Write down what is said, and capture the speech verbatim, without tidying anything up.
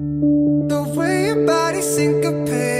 The way your body syncopates.